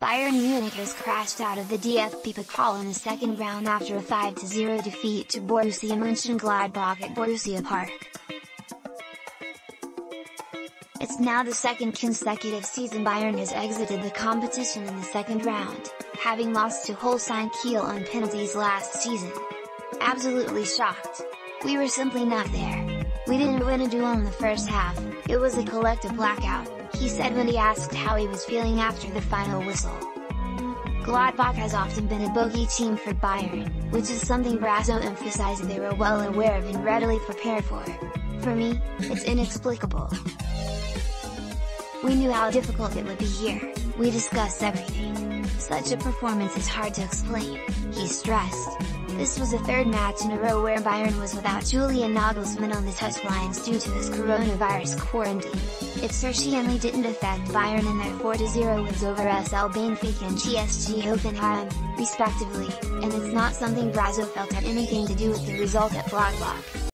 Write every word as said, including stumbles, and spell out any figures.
Bayern Munich has crashed out of the D F B Pokal in the second round after a five to zero defeat to Borussia Mönchengladbach at Borussia Park. It's now the second consecutive season Bayern has exited the competition in the second round, having lost to Holstein Kiel on penalties last season. Absolutely shocked. We were simply not there. We didn't win a duel in the first half, it was a collective blackout, he said when he asked how he was feeling after the final whistle. Gladbach has often been a bogey team for Bayern, which is something Brazzo emphasized they were well aware of and readily prepared for. For me, it's inexplicable. We knew how difficult it would be here, we discussed everything. Such a performance is hard to explain, he stressed. This was the third match in a row where Bayern was without Julian Nagelsmann on the touchlines due to his coronavirus quarantine. It certainly didn't affect Bayern in their four to zero wins over S L Benfica and T S G Hoffenheim, respectively, and it's not something Brazzo felt had anything to do with the result at Gladbach.